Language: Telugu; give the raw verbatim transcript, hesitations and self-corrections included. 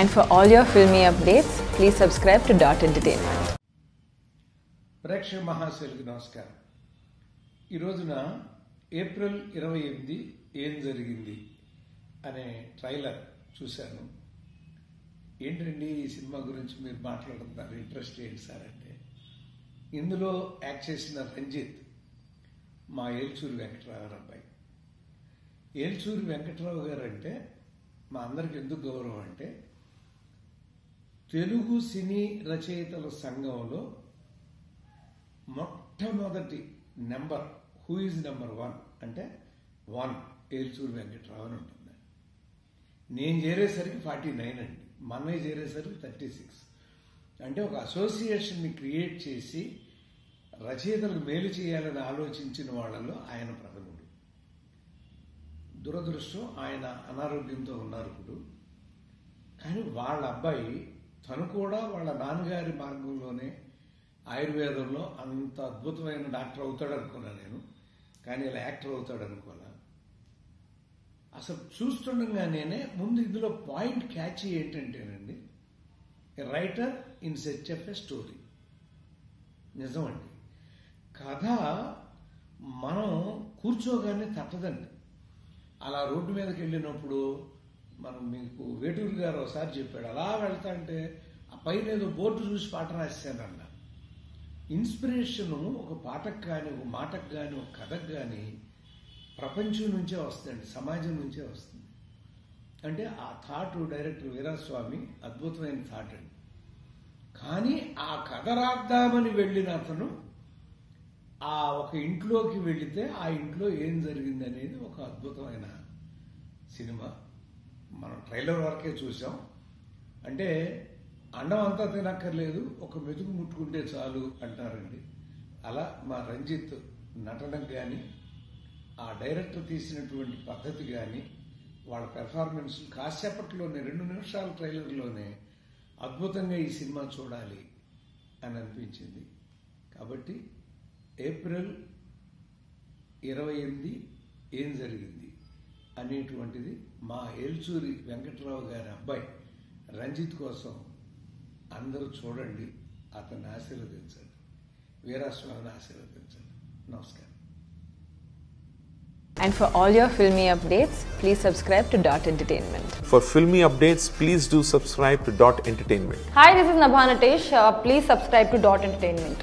And for all your filmy updates, please subscribe to Dot Entertainment. ప్రేక్షక మహాశైలకు నమస్కారం. ఈ రోజున ఏప్రిల్ ఇరవై ఎనిమిది ఏం జరిగింది అనే ట్రైలర్ చూశాను. ఏంటండి ఈ సినిమా గురించి మీరు మాట్లాడుతున్నారు, ఇంట్రెస్ట్ ఏంటి సార్ అంటే, ఇందులో యాక్ట్ చేసిన రంజిత్ మా ఏల్చూరు వెంకటరావు గారు అబ్బాయి. ఏల్చూరు వెంకటరావు గారు అంటే మా అందరికి ఎందుకు గౌరవం అంటే, తెలుగు సినీ రచయితల సంఘంలో మొట్టమొదటి number who is number one అంటే వన్ ఏల్చూరు వెంకటరావు అని ఉంటుంది. నేను చేరేసరికి ఫార్టీ నైన్ అండి, మన్నయ్య చేరేసరికి థర్టీ సిక్స్ అంటే ఒక అసోసియేషన్ని క్రియేట్ చేసి రచయితలకు మేలు చేయాలని ఆలోచించిన వాళ్ళలో ఆయన ప్రథముడు. దురదృష్టం ఆయన అనారోగ్యంతో ఉన్నారు ఇప్పుడు. కానీ వాళ్ళ అబ్బాయి తను కూడా వాళ్ళ నాన్నగారి మార్గంలోనే ఆయుర్వేదంలో అంత అద్భుతమైన డాక్టర్ అవుతాడు అనుకున్నా నేను, కానీ ఇలా యాక్టర్ అవుతాడు అనుకోలే. అసలు చూస్తుండగా నేనే ముందు ఇందులో పాయింట్ క్యాచ్ ఏంటంటేనండి, writer in search of a story. నిజమండి, కథ మనం కూర్చోగానే తట్టదండి. అలా రోడ్డు మీదకి వెళ్ళినప్పుడు మనం, మీకు వేటూరు గారు ఒకసారి చెప్పాడు, అలా వెళ్తా అంటే ఆ పైన ఏదో బోర్డు చూసి పాట రాసేసానన్న ఇన్స్పిరేషను ఒక పాటకు కానీ, ఒక మాటకు కానీ, ఒక కథకు కానీ ప్రపంచం నుంచే వస్తుందండి, సమాజం నుంచే వస్తుంది. అంటే ఆ థాట్ డైరెక్టర్ వీరాస్వామి అద్భుతమైన థాట్ అండి. కానీ ఆ కథ రాద్దామని వెళ్ళిన అతను ఆ ఒక ఇంట్లోకి వెళితే ఆ ఇంట్లో ఏం జరిగింది అనేది ఒక అద్భుతమైన సినిమా. మనం ట్రైలర్ వరకే చూసాం. అంటే అండం అంతా తినక్కర్లేదు, ఒక మెతుకు ముట్టుకుంటే చాలు అంటారండి. అలా మా రంజిత్ నటనకు కానీ, ఆ డైరెక్టర్ తీసినటువంటి పద్ధతి కానీ, వాళ్ళ పెర్ఫార్మెన్స్ కాసేపట్లోనే రెండు నిమిషాల ట్రైలర్లోనే అద్భుతంగా ఈ సినిమా చూడాలి అని అనిపించింది. కాబట్టి ఏప్రిల్ ఇరవై ఎనిమిది ఏం జరిగింది అనేటువంటిది మా ఏల్చూరి వెంకటరావు గారి అబ్బాయి రంజిత్ కోసం అందరూ చూడండి, అతన్ని ఆశీర్వదించండి, వీరాస్వామిని ఆశీర్వదించండి. నమస్కారం. And for all your filmy updates, please subscribe to Dot Entertainment. For filmy updates, please do subscribe to Dot Entertainment. Hi, this is Nabha Natesh. Uh, please subscribe to Dot Entertainment.